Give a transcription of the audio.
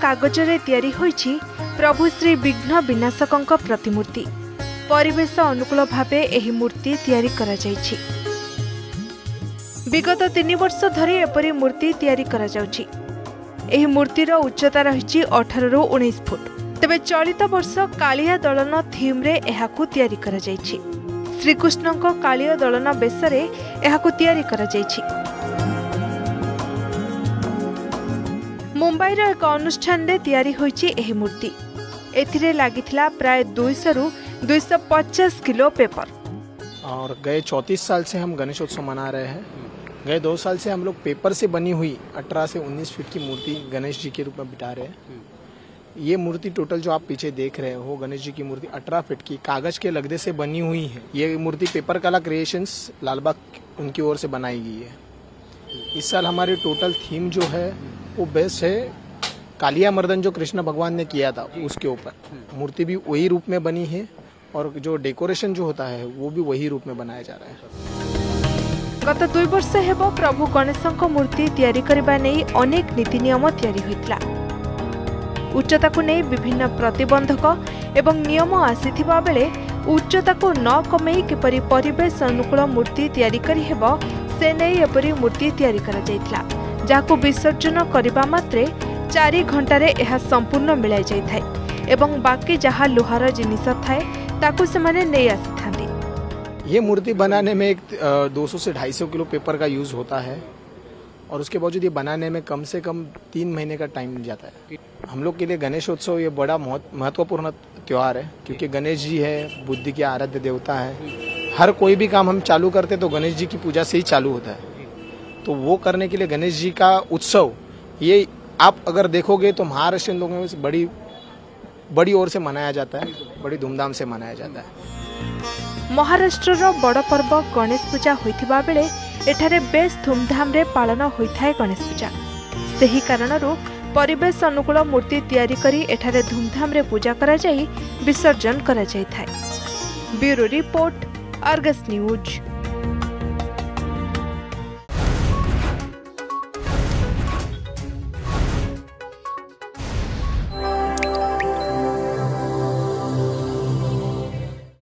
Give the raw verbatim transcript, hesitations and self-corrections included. कागजरे तैयारी होइछि प्रभु श्री विघ्न विनाशकंक प्रतिमूर्ति। परिवेश अनुकूल भावे एही मूर्ति तैयारी करा जाइछि। विगत तीन वर्ष धरि एपरि मूर्ति तैयारी करा जाउछि। एही मूर्तिर उच्चता रहिछि अठारह रु उन्नीस फुट। तेबे चलित वर्ष कालिया दलन थीम रे एहाकु तैयारी करा जाइछि। श्रीकृष्णक कालिया दलन बेसरे एहाकु तैयारी करा जाइछि। मुंबईर एक अनुष्ठान तैयारी होइछि एही मूर्ति। एथिरे लागिथिला प्राय दुईश रु दुईश पचास किलो पेपर। और गए चौंतीस साल से हम गणेशोत्सव मना रहे हैं। गए दो साल से हम लोग पेपर से बनी हुई अठारह से उन्नीस फीट की मूर्ति गणेश जी के रूप में बिठा रहे हैं। ये मूर्ति टोटल जो आप पीछे देख रहे हो गणेश जी की मूर्ति अठारह फीट की कागज के लगदे से बनी हुई है। ये मूर्ति पेपर कला क्रिएशंस लालबाग उनकी ओर से बनाई गई है। इस साल हमारी टोटल थीम जो है वो बेस है कालिया मर्दन जो कृष्ण भगवान ने किया था उसके ऊपर। मूर्ति भी वही रूप में बनी है और जो डेकोरेशन जो होता है वो भी वही रूप में बनाया जा रहा है। गत दुई वर्ष हेबो प्रभु गणेशंको मूर्ति तैयारी करबा नै अनेक नीति नियम तैयारी होइतला। उच्चता को नै विभिन्न प्रतिबंधक एवं नियम आसीथिबा बेले उच्चता को न कमेई किपरि परिवेश अनुकूल मूर्ति तैयारी करि हेबो से नै एपरि मूर्ति तैयारी करा जाइतला। जाको विसर्जन करबा मात्रे चारि घंटारे एहा संपूर्ण मिलाई जाय थाय एवं बाकी जहाँ लोहार जिनिस थाय ताको समाने नहीं आसी थांदी। ये मूर्ति बनाने में एक दो सौ से दो सौ पचास किलो पेपर का यूज होता है और उसके बावजूद ये बनाने में कम से कम तीन महीने का टाइम जाता है। हम लोग के लिए गणेशोत्सव ये बड़ा महत्वपूर्ण त्यौहार है क्योंकि गणेश जी है बुद्धि के आराध्य देवता है। हर कोई भी काम हम चालू करते तो गणेश जी की पूजा से ही चालू होता है। तो वो करने के लिए गणेश जी का उत्सव ये आप अगर देखोगे तो महाराष्ट्र लोगों में बड़ी बड़ी ओर से मनाया जाता है, बड़ी धूमधाम से मनाया जाता है। महाराष्ट्र रो बड़ पर्व गणेश पूजा होइथिबा बेले एठारे बेस धूमधाम रे पालन होइथाय गणेश पूजा। सेही कारणरो परिवेश अनुकूल मूर्ति तैयारी करी एठारे धूमधाम रे पूजा करा जाई विसर्जन करा जाइथाय। Bureau report, Argus news.